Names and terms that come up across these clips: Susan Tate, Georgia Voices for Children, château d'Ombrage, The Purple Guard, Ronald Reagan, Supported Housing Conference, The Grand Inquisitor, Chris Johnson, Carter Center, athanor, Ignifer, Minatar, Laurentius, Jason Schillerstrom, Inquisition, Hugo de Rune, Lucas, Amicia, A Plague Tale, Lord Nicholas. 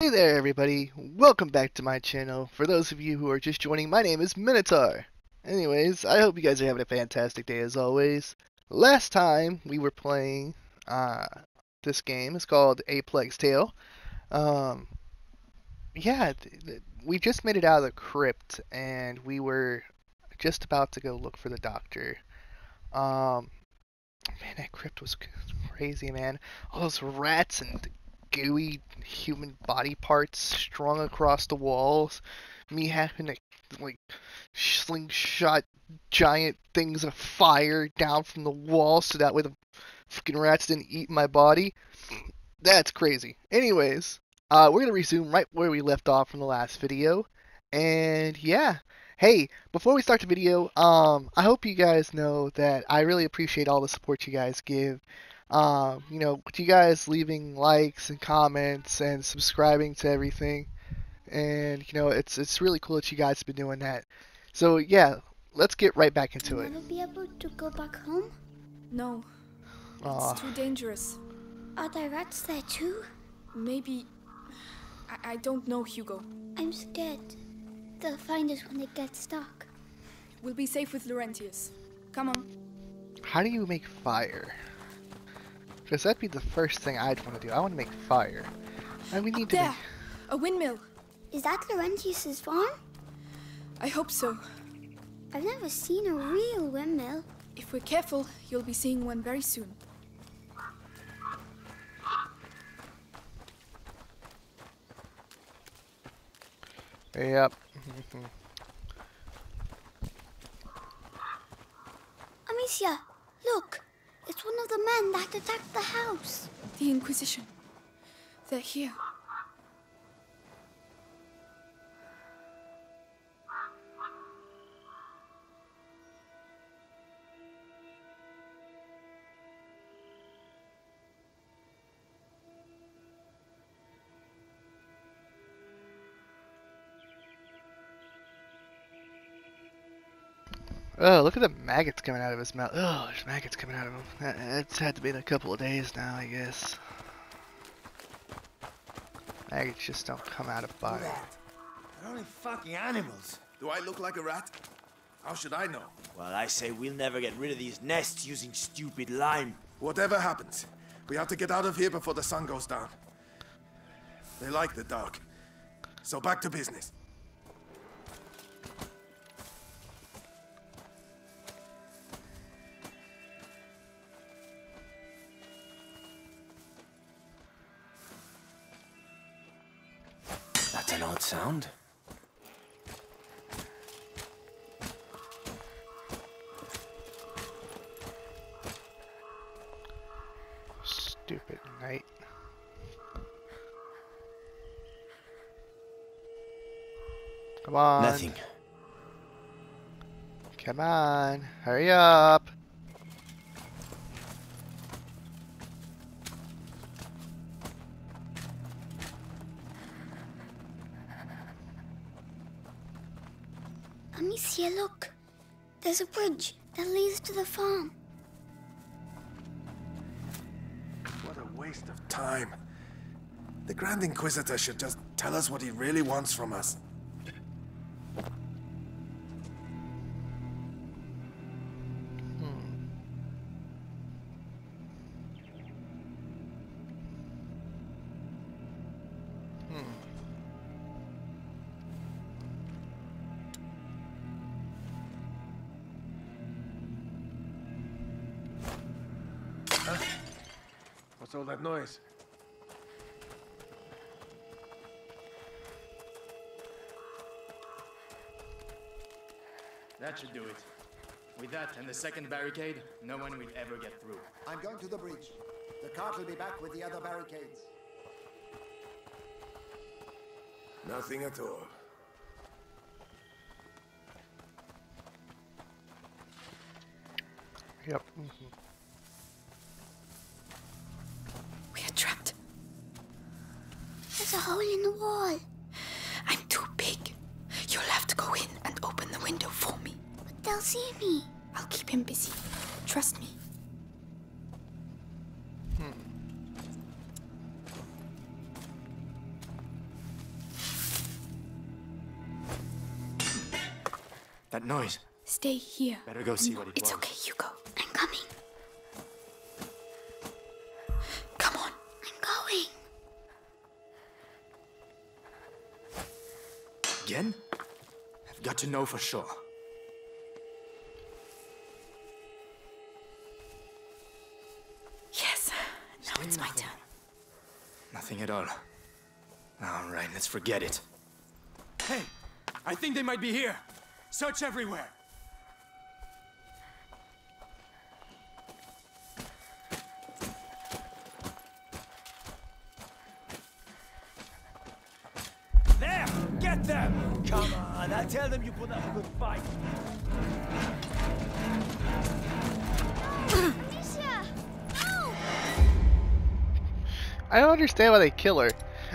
Hey there everybody, welcome back to my channel. For those of you who are just joining, my name is Minatar. Anyways, I hope you guys are having a fantastic day as always. Last time we were playing this game. It's called A Plague Tale. We just made it out of the crypt and we were just about to go look for the doctor. Man, that crypt was crazy, man. All those rats and gooey human body parts strung across the walls. Me having to, like, slingshot giant things of fire down from the walls so that way the fucking rats didn't eat my body. That's crazy. Anyways, we're going to resume right where we left off from the last video. And, yeah. Hey, before we start the video, I hope you guys know that I really appreciate all the support you guys give. You know, with you guys leaving likes and comments and subscribing to everything. And, you know, it's really cool that you guys have been doing that. So, yeah, let's get right back into it. Will you be able to go back home? No. Aww. It's too dangerous. Are there rats there too? Maybe. I don't know, Hugo. I'm scared. They'll find us when it gets dark. We'll be safe with Laurentius. Come on. How do you make fire? Because that'd be the first thing I'd want to do. I want to make fire. And we need up to there, a windmill. Is that Laurentius's farm? I hope so. I've never seen a real windmill. If we're careful, you'll be seeing one very soon. Yep. Amicia, look. It's one of the men that attacked the house. The Inquisition. They're here. Oh, look at the maggots coming out of his mouth. Oh, there's maggots coming out of him. It's had to be in a couple of days now, I guess. Maggots just don't come out of body. They're only fucking animals. Do I look like a rat? How should I know? Well, I say we'll never get rid of these nests using stupid lime. Whatever happens, we have to get out of here before the sun goes down. They like the dark. So back to business. An odd sound. Stupid night. Come on. Nothing. Come on. Hurry up. Amicia, look. There's a bridge that leads to the farm. What a waste of time. The Grand Inquisitor should just tell us what he really wants from us. What's all that noise? That should do it. With that and the second barricade, no one will ever get through. I'm going to the bridge. The cart will be back with the other barricades. Nothing at all. Yep. Mm-hmm. There's a hole in the wall. I'm too big. You'll have to go in and open the window for me. But they'll see me. I'll keep him busy. Trust me. That noise. Stay here. Better go see what it was. It's okay, Hugo. I'm coming. Come on. I'm going. Again? I've got to know for sure. Yes. Now it's my turn. Nothing at all. All right, let's forget it. Hey, I think they might be here. Search everywhere. There! Get them! Come on, I tell them you put up a good fight. I don't understand why they kill her.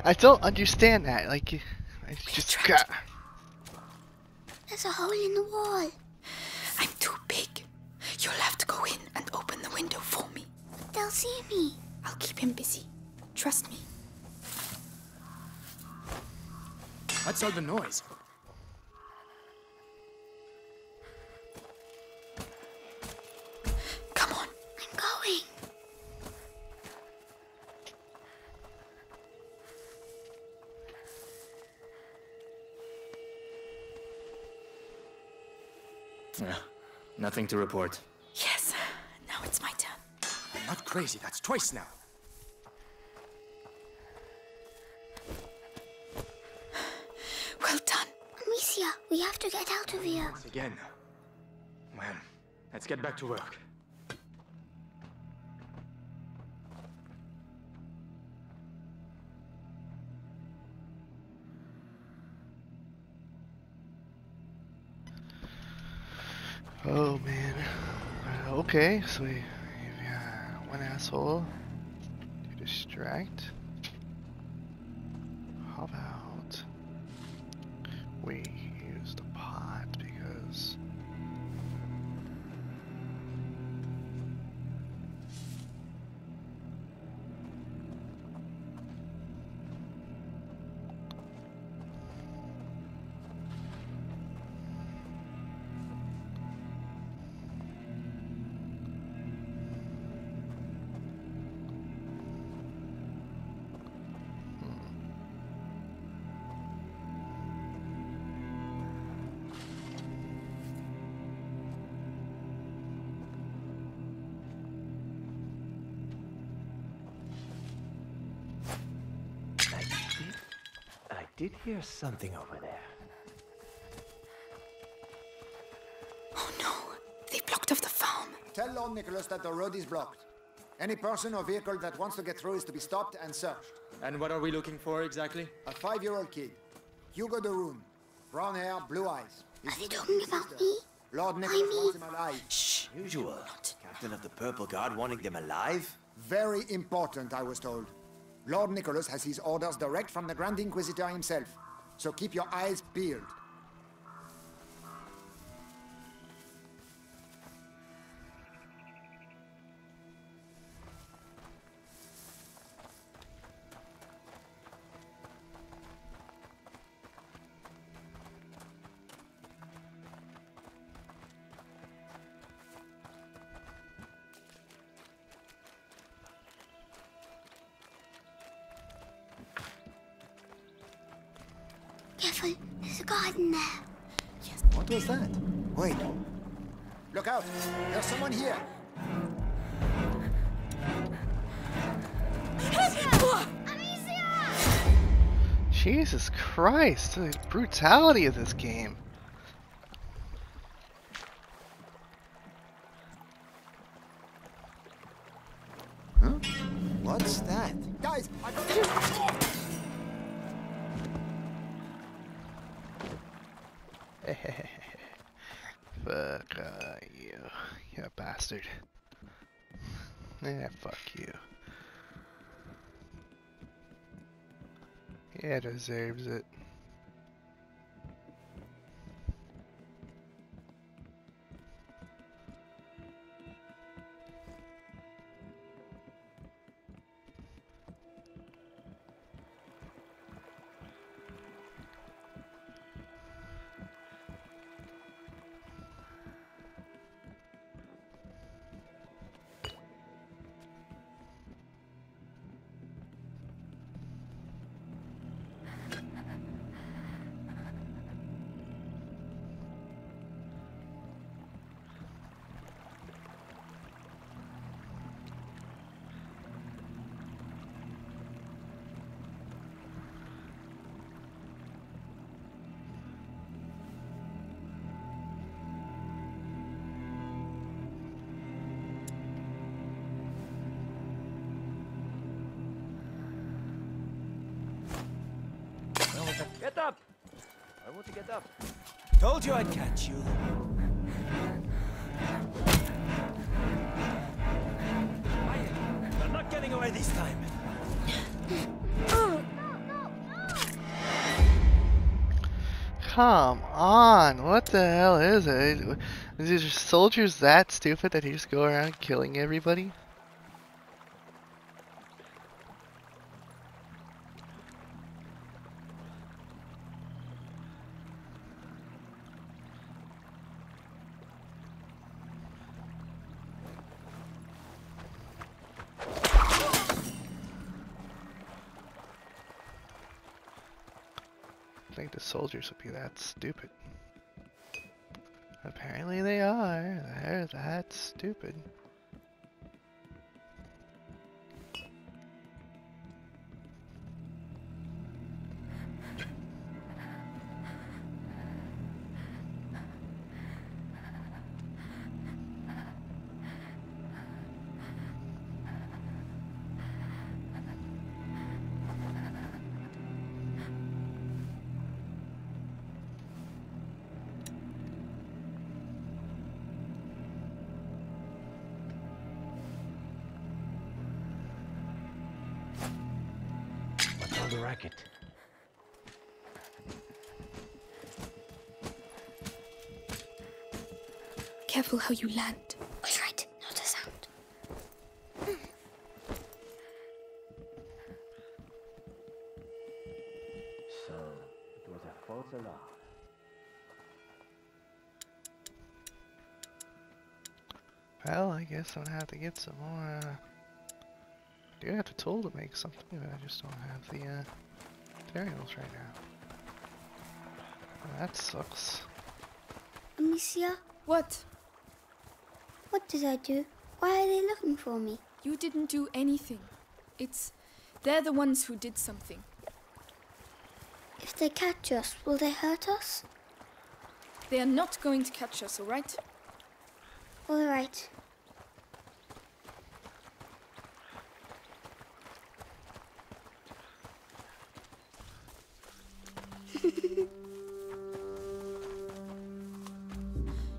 I don't understand that. Like, I just got. There's a hole in the wall. I'm too big. You'll have to go in and open the window for me. But they'll see me. I'll keep him busy. Trust me. What's all the noise? Come on. I'm going. Nothing to report. Yes, now it's my turn. I'm not crazy, that's twice now. Well done. Amicia, we have to get out of here. Once again. Well, let's get back to work. Oh man. Okay, so we have one asshole to distract. How about we use the pot because I did hear something over there. Oh no! They blocked off the farm. Tell Lord Nicholas that the road is blocked. Any person or vehicle that wants to get through is to be stopped and searched. And what are we looking for exactly? A 5-year-old kid. Hugo de Rune. Brown hair, blue eyes. Are they talking about me? Lord Nicholas wants him alive. Shh! Unusual. Captain of the Purple Guard wanting them alive? Very important, I was told. Lord Nicholas has his orders direct from the Grand Inquisitor himself, so keep your eyes peeled. Careful, there's a garden there. Yes. What was that? Wait. Look out! There's someone here! Amicia! Amicia! Jesus Christ, the brutality of this game. Huh? What's that? Guys, I got you! Fuck you bastard. Yeah, fuck you. Yeah, deserves it. up! I want to get up. Told you I'd catch you. I'm not getting away this time. Come on, what the hell is it? Is your soldiers that stupid that they just go around killing everybody? I think the soldiers would be that stupid. Apparently they are. They're that stupid. Racket. Careful how you land. I tried, not a sound. So, it was a false alarm. Well, I guess I'm gonna have to get some more, I do have the tool to make something, but I just don't have the materials right now. Well, that sucks. Amicia? What? What did I do? Why are they looking for me? You didn't do anything. They're the ones who did something. If they catch us, will they hurt us? They are not going to catch us, all right? All right.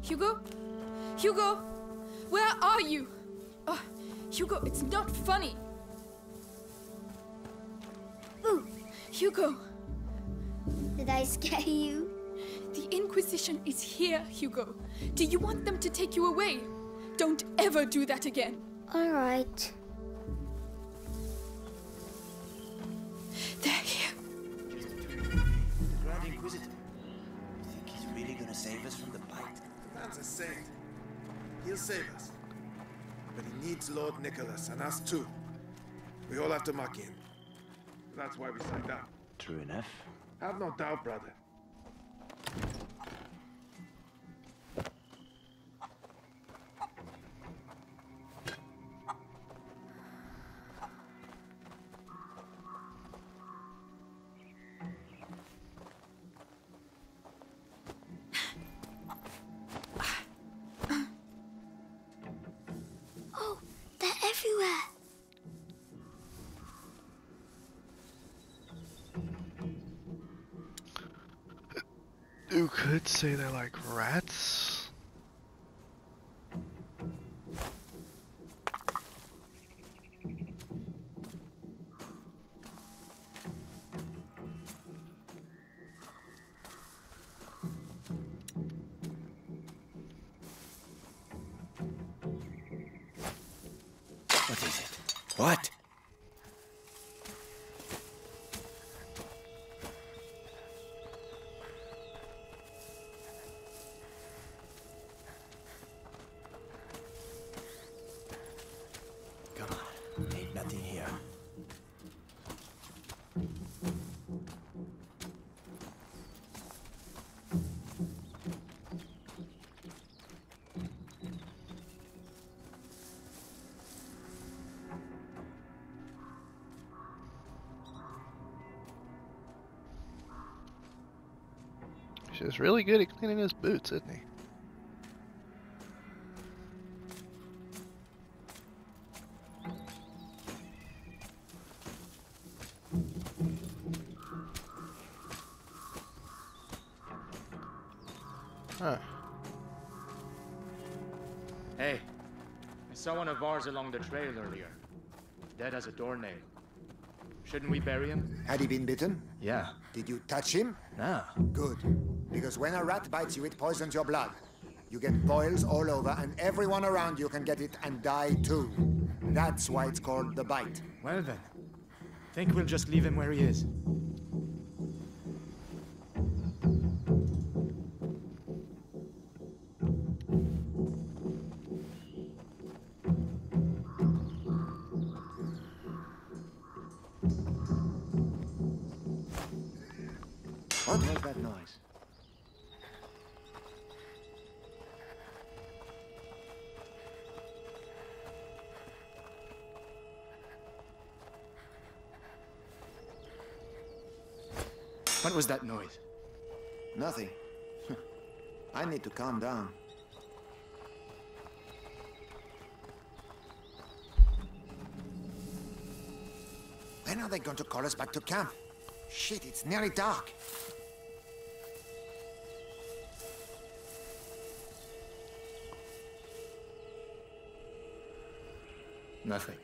Hugo? Hugo! Where are you? Oh, Hugo, it's not funny! Ooh. Hugo! Did I scare you? The Inquisition is here, Hugo. Do you want them to take you away? Don't ever do that again. All right. Save us. But he needs Lord Nicholas and us too. We all have to muck in. That's why we signed up. True enough. Have no doubt, brother. You could say they're like rats. What is it? What? He's really good at cleaning his boots, isn't he? Huh. Hey, I saw one of ours along the trail earlier. Dead as a doornail. Shouldn't we bury him? Had he been bitten? Yeah. Did you touch him? No. Good. Because when a rat bites you, it poisons your blood. You get boils all over, and everyone around you can get it and die too. That's why it's called the bite. Well then, I think we'll just leave him where he is. What was that noise? Nothing. I need to calm down. When are they going to call us back to camp? Shit, it's nearly dark. Nothing.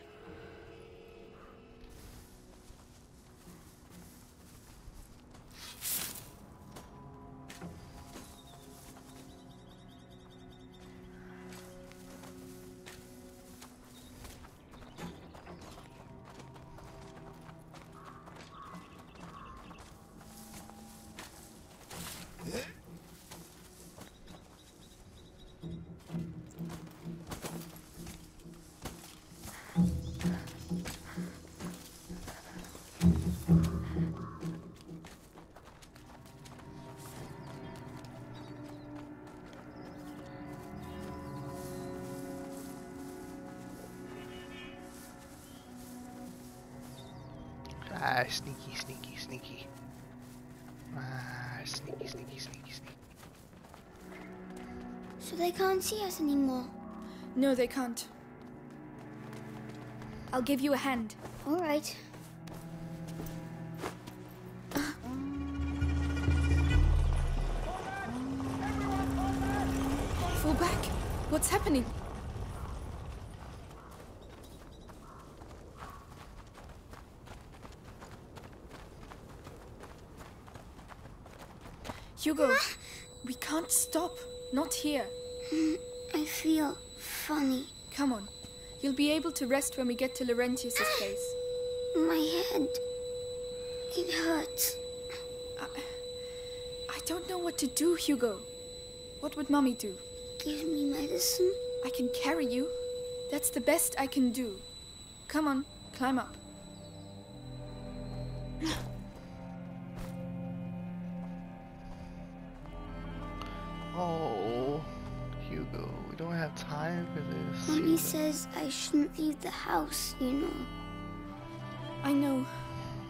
Sneaky. Sneaky. So they can't see us anymore? No, they can't. I'll give you a hand. All right. Fall back! What's happening? Hugo, we can't stop. Not here. I feel funny. Come on. You'll be able to rest when we get to Laurentius's place. My head. It hurts. I don't know what to do, Hugo. What would Mommy do? Give me medicine. I can carry you. That's the best I can do. Come on, climb up. Mommy says I shouldn't leave the house, you know. I know.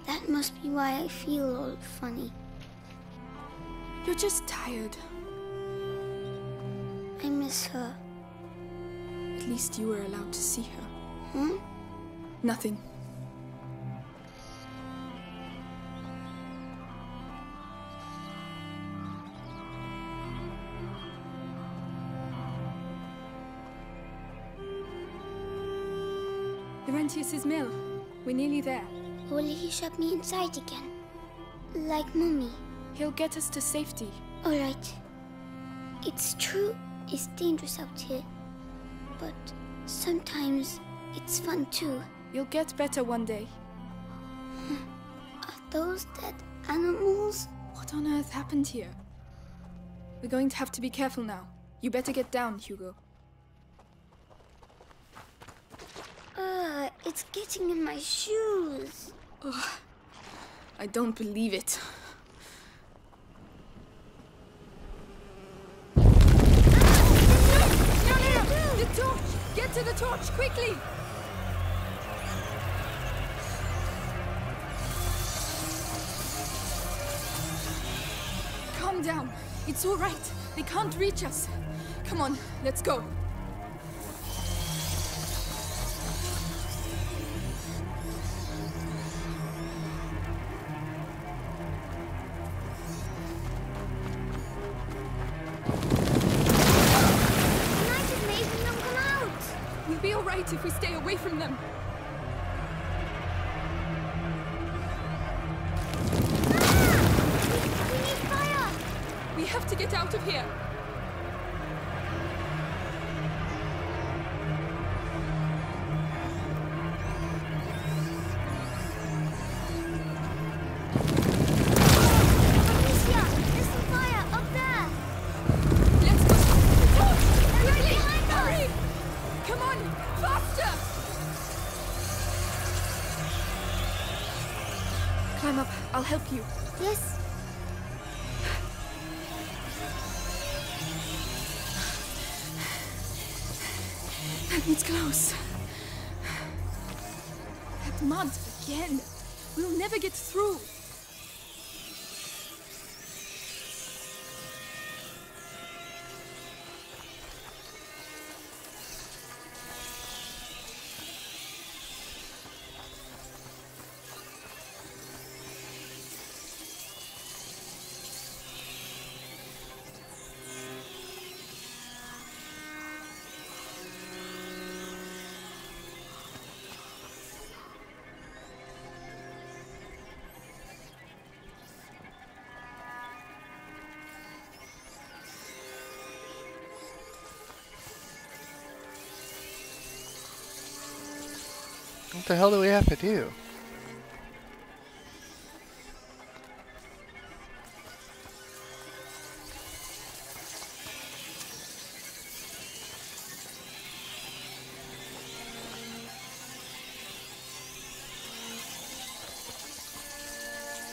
That must be why I feel all funny. You're just tired. I miss her. At least you were allowed to see her. Huh? Nothing. Laurentius's mill. We're nearly there. Will he shove me inside again? Like Mummy? He'll get us to safety. All right. It's true, it's dangerous out here. But sometimes it's fun too. You'll get better one day. Are those dead animals? What on earth happened here? We're going to have to be careful now. You better get down, Hugo. It's getting in my shoes. Oh, I don't believe it. Ah, no! The torch! Get to the torch quickly! Calm down. It's all right. They can't reach us. Come on, let's go. right if we stay away from them. Ah! We need fire! We have to get out of here. Help you. Yes. That means close. That mud again. We'll never get through. What the hell do we have to do?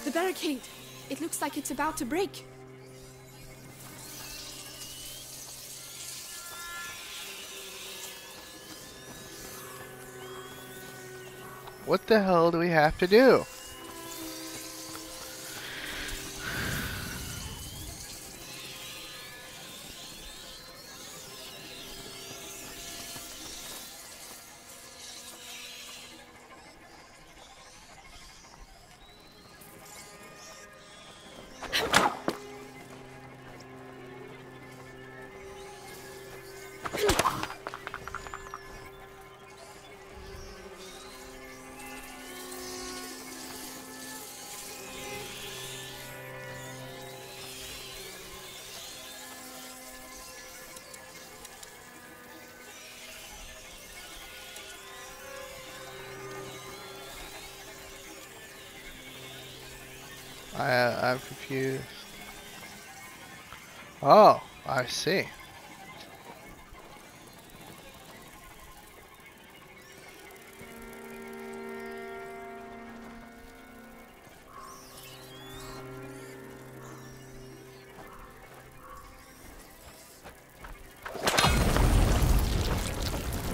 The barricade! It looks like it's about to break. What the hell do we have to do? I'm confused. Oh, I see.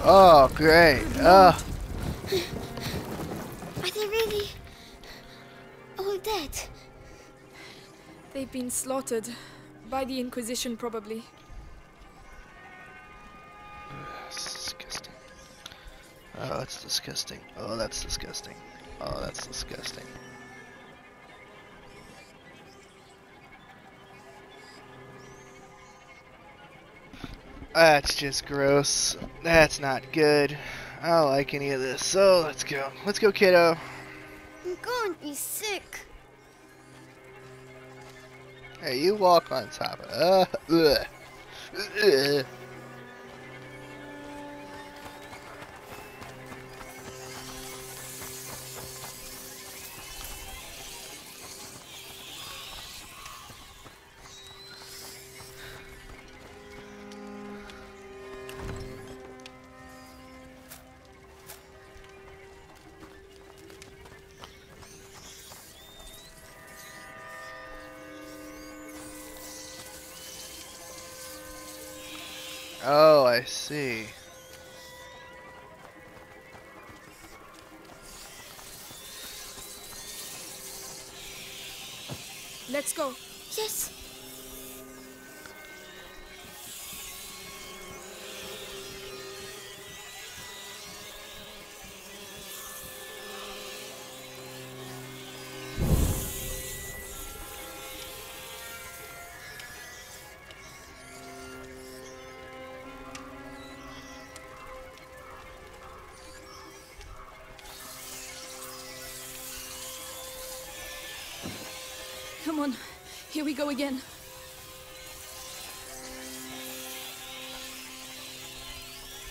Oh, great. Are they really all dead? They've been slaughtered by the Inquisition, probably. That's disgusting. Oh, that's disgusting. Oh, that's disgusting. Oh, that's disgusting. That's just gross. That's not good. I don't like any of this. So let's go. Let's go, kiddo. I'm going to be sick. Hey, you walk on top of it. Oh, I see. Let's go. Yes. Here we go again.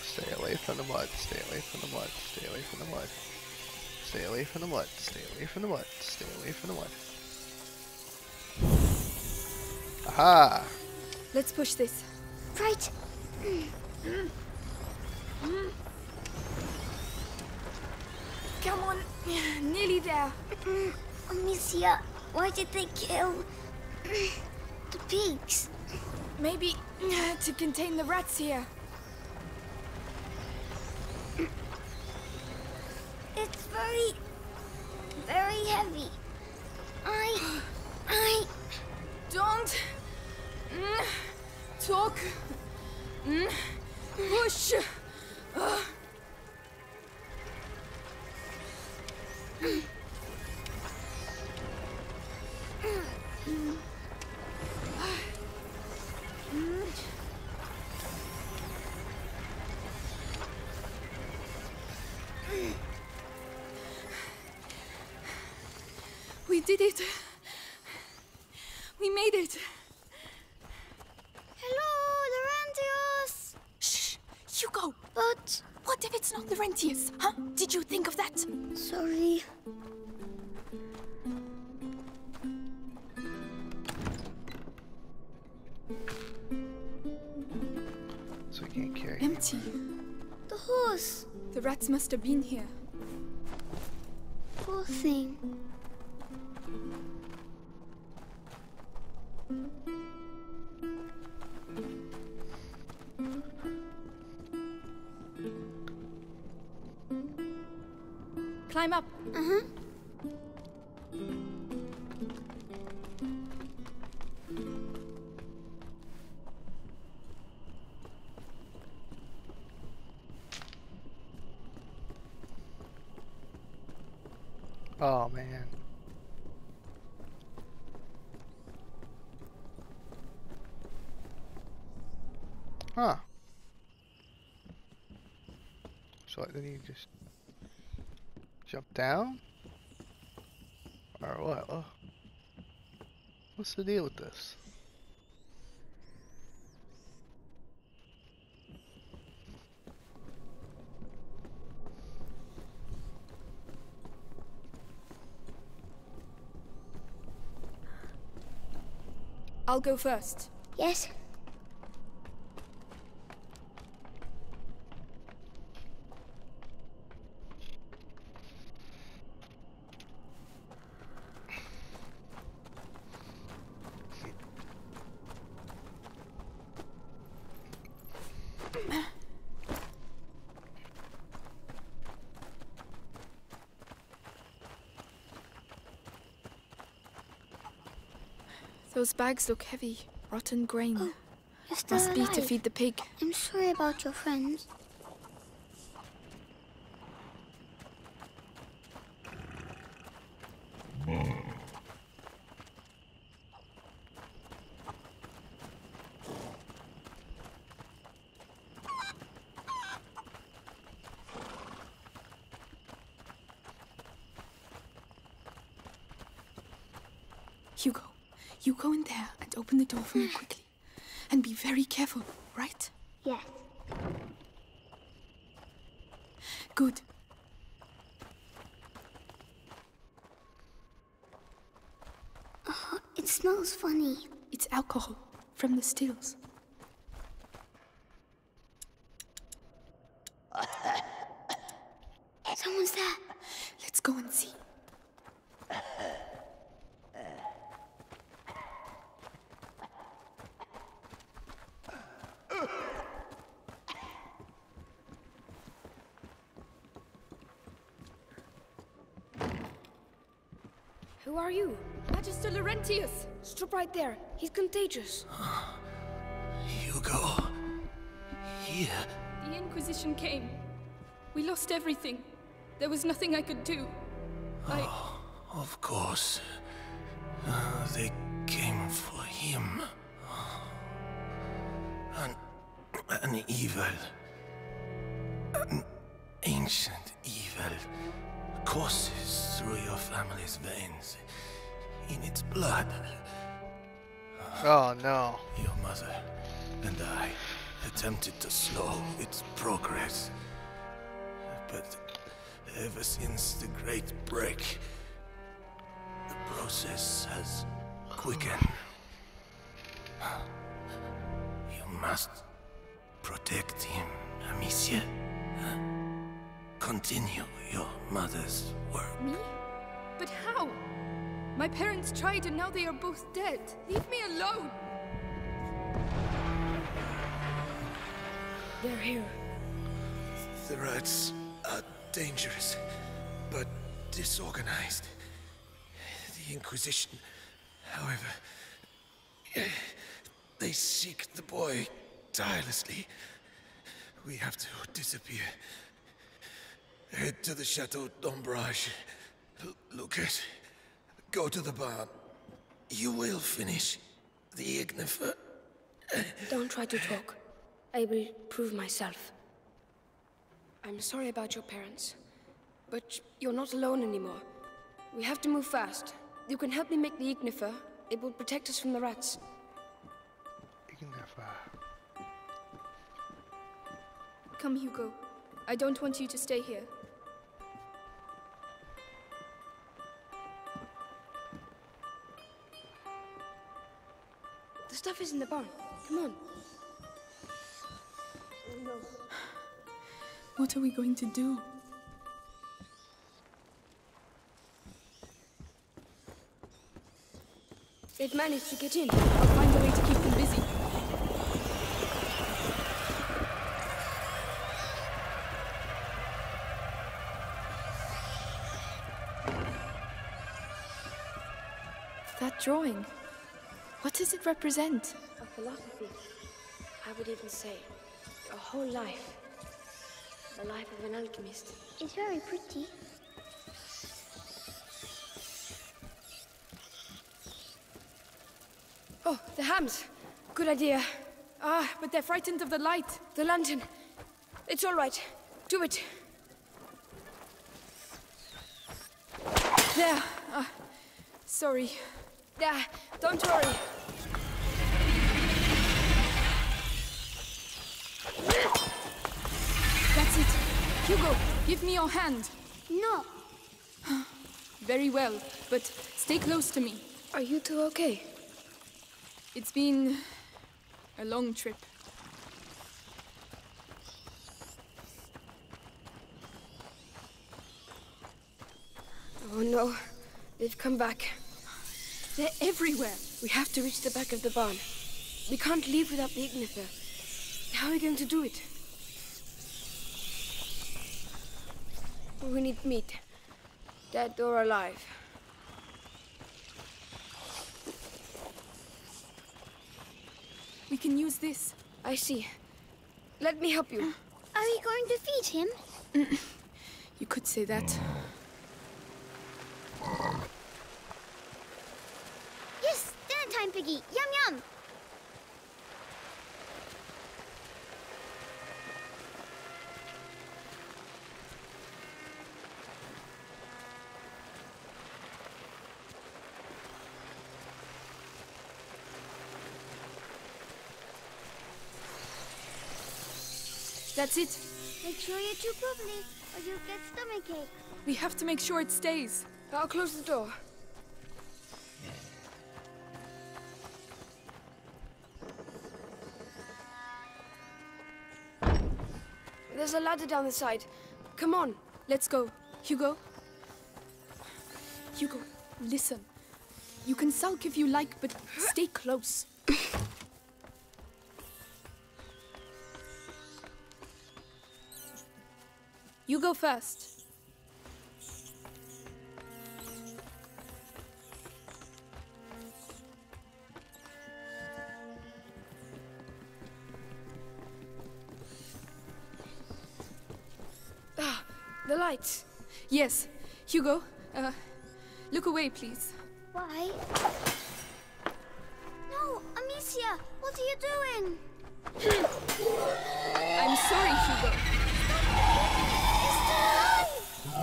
Stay away from the blood, stay away from the blood, stay away from the blood. Stay away from the blood, stay away from the blood, stay away from the blood. Aha! Let's push this. Right! Come on, nearly there. Amicia, why did they kill the pigs? Maybe to contain the rats here. It's very, very heavy. I don't talk. Push. We did it. We made it. Hugo! But... what if it's not Laurentius, huh? Did you think of that? Sorry... so we can't carry him. Empty. The horse! The rats must have been here. Poor thing. Climb up. Uh-huh. Oh, man. Huh. So then you just... jump down? Or what? Oh. What's the deal with this? I'll go first. Yes. Those bags look heavy. Rotten grain. Oh, must be to feed the pig. I'm sorry about your friends. Hugo. You go in there and open the door for me quickly. And be very careful, right? Yes. Good. Oh, it smells funny. It's alcohol from the stills. Someone's there. Let's go and see. Who are you? Magister Laurentius! Stop right there. He's contagious. Hugo... here... The Inquisition came. We lost everything. There was nothing I could do. Oh, of course. They came for him. An evil... an ancient evil... courses through your family's veins, in its blood, Oh no. Your mother and I attempted to slow its progress. But ever since the Great Break, the process has quickened. You must protect him, Amicia. Continue your mother's work. Me? But how? My parents tried and now they are both dead. Leave me alone! They're here. The rats are dangerous, but disorganized. The Inquisition, however, they seek the boy tirelessly. We have to disappear. Head to the Château d'Ombrage. Lucas, go to the barn. You will finish the Ignifer. Don't try to talk. I will prove myself. I'm sorry about your parents, but you're not alone anymore. We have to move fast. You can help me make the Ignifer. It will protect us from the rats. Ignifer. Come, Hugo. I don't want you to stay here. The stuff is in the barn. Come on. No. What are we going to do? They've managed to get in. I'll find a way to keep them busy. That drawing, what does it represent? A philosophy, I would even say, a whole life. The life of an alchemist. It's very pretty. Oh, the hams. Good idea. Ah, but they're frightened of the light, the lantern. It's all right. Do it. There. Ah, sorry. Yeah, don't worry. That's it. Hugo, give me your hand. No. Very well, but stay close to me. Are you two okay? It's been a long trip. Oh no, they've come back. They're everywhere. We have to reach the back of the barn. We can't leave without the Ignifer. How are we going to do it? We need meat. Dead or alive. We can use this. I see. Let me help you. Are we going to feed him? You could say that. Piggy. Yum, yum! That's it. Make sure you chew properly, or you'll get stomachache. We have to make sure it stays. I'll close the door. There's a ladder down the side. Come on, let's go. Hugo? Hugo, listen. You can sulk if you like, but stay close. You go first. The lights. Yes. Hugo, look away, please. Why? No, Amicia, what are you doing? I'm sorry, Hugo.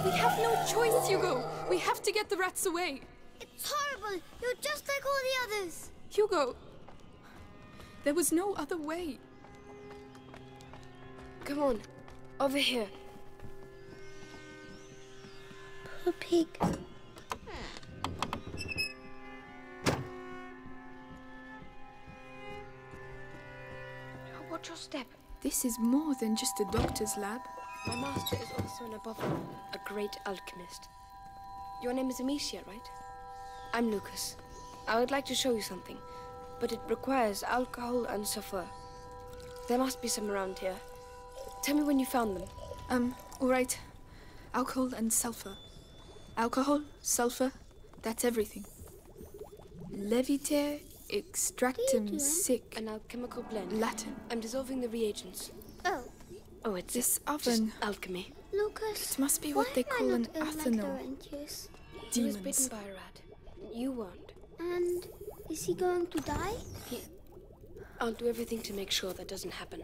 We have no choice, Hugo. We have to get the rats away. It's horrible. You're just like all the others. Hugo, There was no other way. Come on, over here. Poor pig. Watch your step. This is more than just a doctor's lab. My master is also an abominable, a great alchemist. Your name is Amicia, right? I'm Lucas. I would like to show you something, but it requires alcohol and sulfur. There must be some around here. Tell me when you found them. All right. Alcohol and sulfur. Alcohol, sulfur, that's everything. Leviter extractum sic. An alchemical blend. Latin. I'm dissolving the reagents. Oh. Oh, it's this oven. Alchemy. Lucas, it must be what they call an athanor. He was bitten by a rat. You weren't. And is he going to die? I'll do everything to make sure that doesn't happen.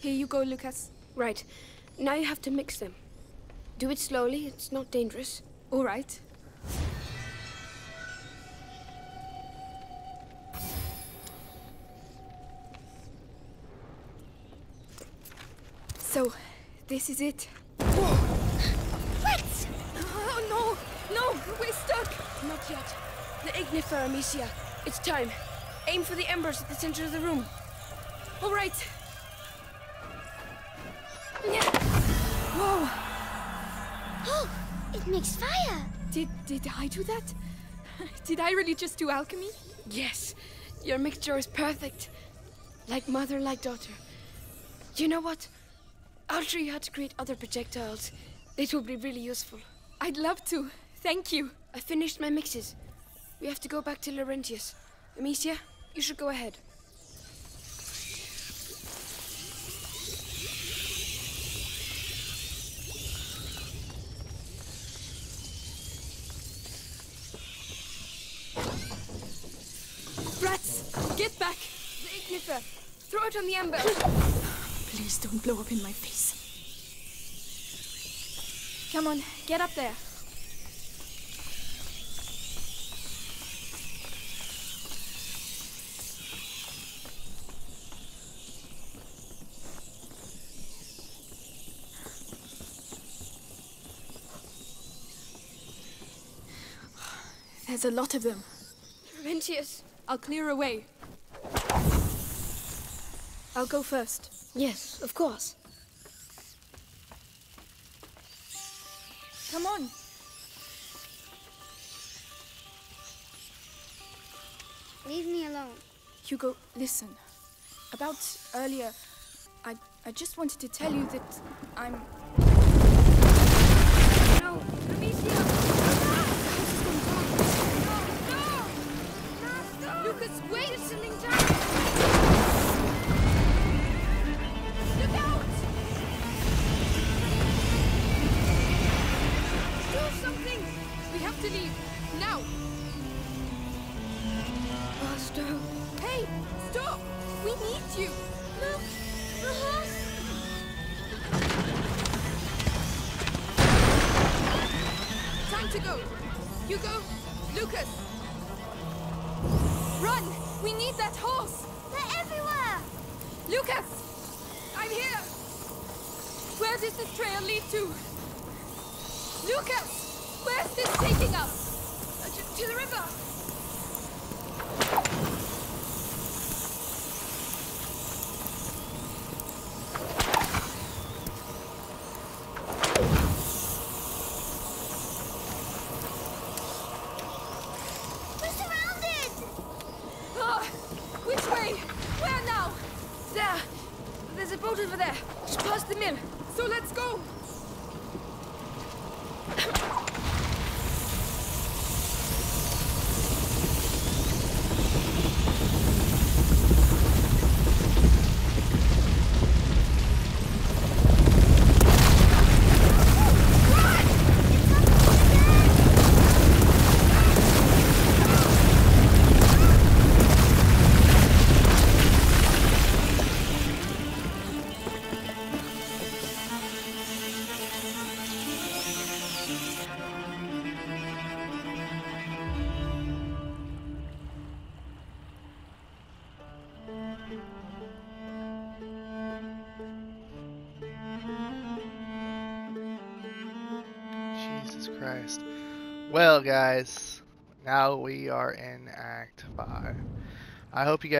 Here you go, Lucas. Right. Now you have to mix them. Do it slowly, it's not dangerous. All right. So, this is it. Whoa. What? Oh no! No! We're stuck! Not yet. The Ignifer, Amicia. It's time. Aim for the embers at the center of the room. All right. Yeah. Whoa! Oh! It makes fire! Did I do that? Did I really just do alchemy? Yes. Your mixture is perfect. Like mother, like daughter. You know what? I'll show you how to create other projectiles. It will be really useful. I'd love to. Thank you. I finished my mixes. We have to go back to Laurentius. Amicia, you should go ahead. Get back! The Ignifer! Throw it on the ember! Please don't blow up in my face. Come on, get up there. There's a lot of them. Laurentius! I'll clear away. I'll go first. Yes, of course. Come on. Leave me alone. Hugo, listen. About earlier, I just wanted to tell you that I'm... No, Amicia! No, no! Lucas, wait! To leave now. Oh, stop. Hey, stop! We need you. Look, the horse. Time to go. Hugo, Lucas, run! We need that horse. They're everywhere. Lucas, I'm here. Where does this trail lead to? Lucas. Where's this taking us? To the river! We're surrounded! Oh, which way? Where now? There! There's a boat over there, just past the mill. So let's go! Christ. Well, guys, now we are in Act 5. I hope you guys